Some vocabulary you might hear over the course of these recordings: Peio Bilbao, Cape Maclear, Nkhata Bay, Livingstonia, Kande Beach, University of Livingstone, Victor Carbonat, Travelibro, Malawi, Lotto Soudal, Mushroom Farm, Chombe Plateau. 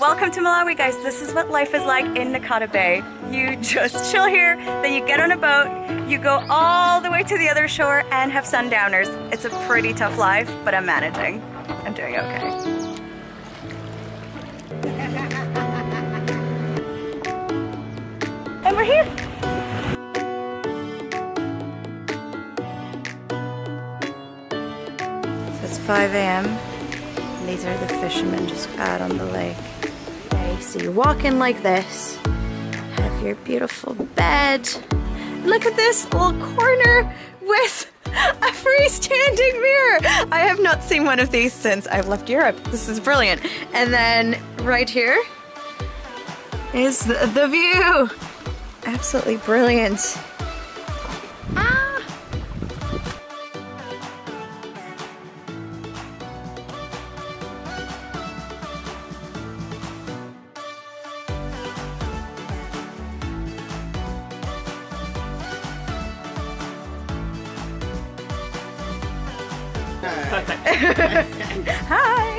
Welcome to Malawi, guys. This is what life is like in Nkhata Bay. You just chill here, then you get on a boat, you go all the way to the other shore and have sundowners. It's a pretty tough life, but I'm managing. I'm doing okay. And we're here. So it's 5 a.m. and these are the fishermen just out on the lake. Okay, so you walk in like this, have your beautiful bed. Look at this little corner with a freestanding mirror. I have not seen one of these since I've left Europe. This is brilliant. And then right here is the view. Absolutely brilliant. Ah. Hi.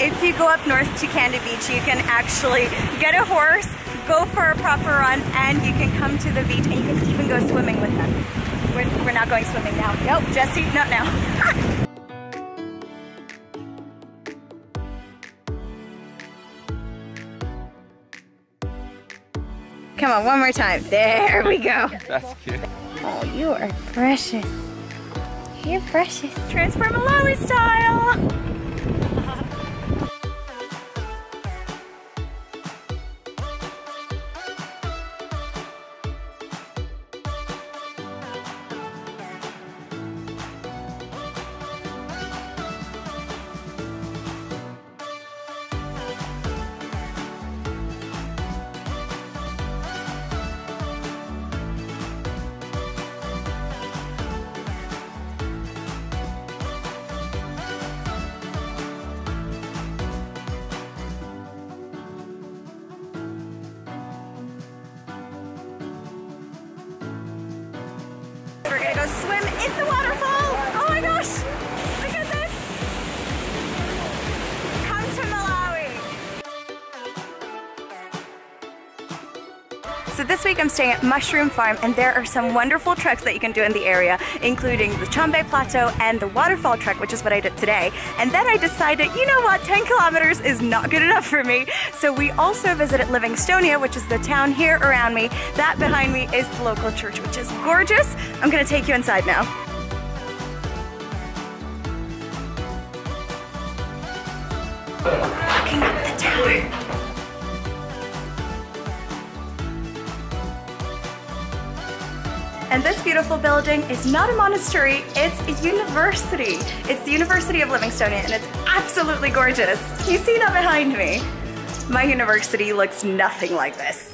If you go up north to Kande Beach, you can actually get a horse, go for a proper run, and you can come to the beach and you can even go swimming with them. We're not going swimming now. Nope, Jesse, not now. Come on, one more time. There we go. That's cute. Oh, you are precious. You're precious. Transfer Malawi style. Go swim in the waterfall. Oh my gosh, look at this. Come to Malawi. So this week I'm staying at Mushroom Farm and there are some wonderful treks that you can do in the area, including the Chombe Plateau and the waterfall trek, which is what I did today. And then I decided, you know what, 10 kilometers is not good enough for me. So we also visited Livingstonia, which is the town here around me. That behind me is the local church, which is gorgeous. I'm gonna take you inside now. Looking up the tower. And this beautiful building is not a monastery, it's a university. It's the University of Livingstone and it's absolutely gorgeous. You see that behind me? My university looks nothing like this.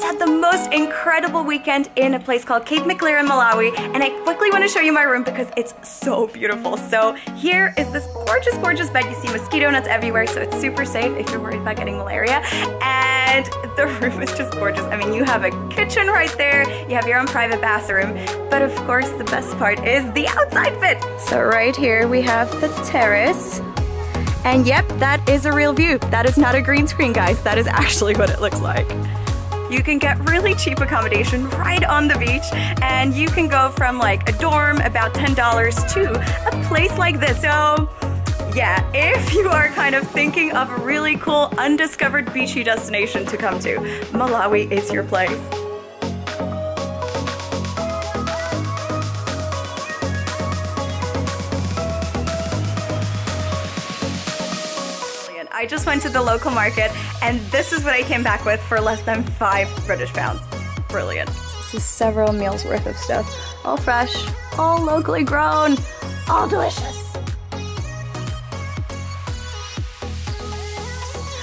Had the most incredible weekend in a place called Cape Maclear in Malawi, and I quickly want to show you my room because it's so beautiful. So here is this gorgeous, gorgeous bed. You see mosquito nets everywhere, so it's super safe if you're worried about getting malaria. And the room is just gorgeous. I mean, you have a kitchen right there, you have your own private bathroom, but of course the best part is the outside bit. So right here we have the terrace. And yep, that is a real view. That is not a green screen, guys. That is actually what it looks like. You can get really cheap accommodation right on the beach, and you can go from like a dorm, about $10, to a place like this. So yeah, if you are kind of thinking of a really cool, undiscovered beachy destination to come to, Malawi is your place. I just went to the local market and this is what I came back with for less than 5 British pounds. Brilliant. This is several meals worth of stuff. All fresh, all locally grown, all delicious.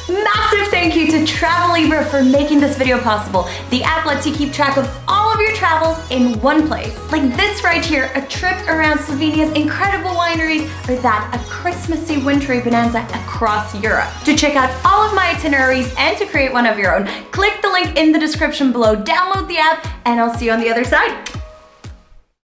Massive thank you to Travelibro for making this video possible. The app lets you keep track of all all of your travels in one place. Like this right here, a trip around Slovenia's incredible wineries, or that, a Christmassy wintry bonanza across Europe. To check out all of my itineraries and to create one of your own, click the link in the description below, download the app, and I'll see you on the other side.